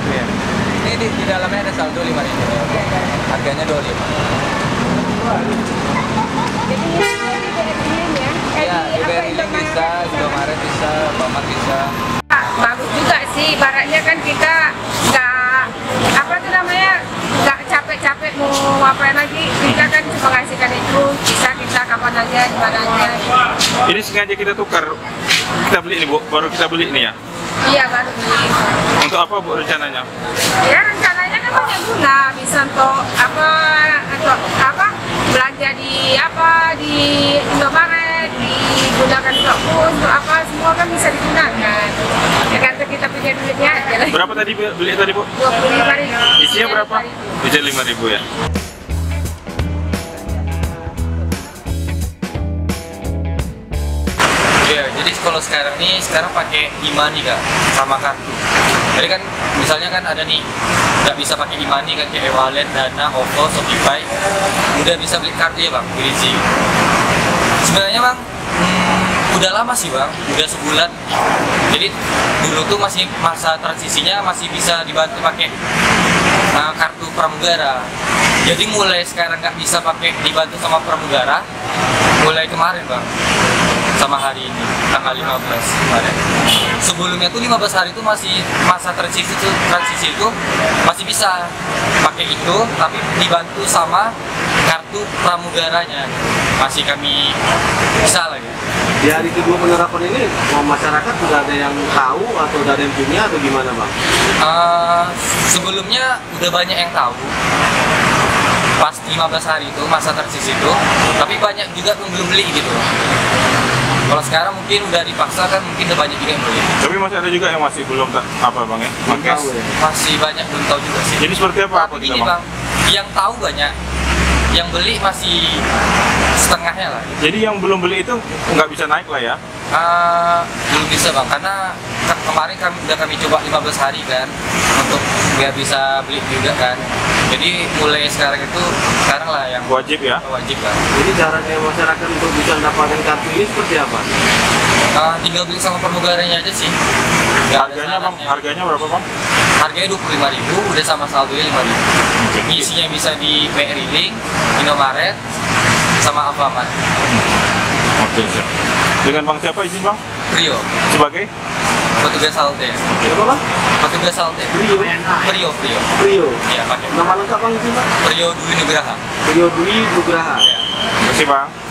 saldo ya? Ini di dalamnya ada saldo 5.000. Harganya 25. BRI bisa, Indomaret bisa, Indomaret bisa. Bagus juga sih, baratnya kan kita nggak nggak capek-capek mau apain lagi. Kita kan cuma ngasihkan itu, bisa kita kapan aja, gimana aja. Ini sengaja kita tukar, kita beli ini Bu, baru kita beli ini ya? Iya baru beli. Untuk apa Bu rencananya? Ya rencananya kan punya guna, bisa untuk belanja di di Indomaret. Digunakan untuk apa semua kan bisa digunakan. Dengan kita punya duitnya aja lah. Berapa tadi beli tadi Bu? 25.000. Isinya berapa? 75.000 ya. Iya, jadi kalau sekarang nih pakai e-money Kak sama kartu. Jadi kan misalnya kan ada nih nggak bisa pakai e-money kan kayak e-wallet, Dana, OVO, Shopify. Udah bisa beli kartu ya Bang, Brizzi. Sebenarnya Bang, udah lama sih Bang, udah sebulan. Jadi dulu tuh masih masa transisinya masih bisa dibantu pakai kartu pramugara. Jadi mulai sekarang nggak bisa pakai dibantu sama pramugara, mulai kemarin Bang, sama hari ini tanggal 15 kemarin. Sebelumnya tuh 15 hari itu masih masa transisi itu masih bisa pakai itu, tapi dibantu sama kartu pramugaranya. Masih kami bisa lagi. Di hari kedua penerapan ini, masyarakat sudah ada yang tahu atau sudah ada yang punya atau gimana Bang? Sebelumnya udah banyak yang tahu pas 15 hari itu, masa transisi itu, tapi banyak juga yang belum beli gitu. Kalau sekarang mungkin udah dipaksakan, mungkin udah banyak juga yang beli. Tapi masih ada juga yang masih belum Bang ya? Masih banyak belum tahu juga sih. Jadi seperti apa gini, Bang? Yang tahu banyak, yang beli masih setengahnya lah. Jadi yang belum beli itu nggak bisa naik lah ya? Belum bisa Bang, karena kemarin udah kami coba 15 hari kan untuk nggak bisa beli juga kan. Jadi mulai sekarang itu lah yang wajib ya? Wajib Bang. Jadi caranya masyarakat untuk bisa mendapatkan kartu ini seperti apa? Tinggal beli sama permugarannya aja sih. Harganya Bang, harganya berapa Bang? Harganya 25.000, udah sama saldonya 5.000. Isinya bisa di BRI, Indomaret, sama Alfamart. Oke, siap. Dengan Bang siapa izin Bang? Prio. Sebagai? Petugas Salte. Siapa Bang? Petugas Salte. Prio. Iya, pakai. Nama lengkap Bang izin Bang? Prio Dwi Nugraha. Iya. Terima kasih Bang.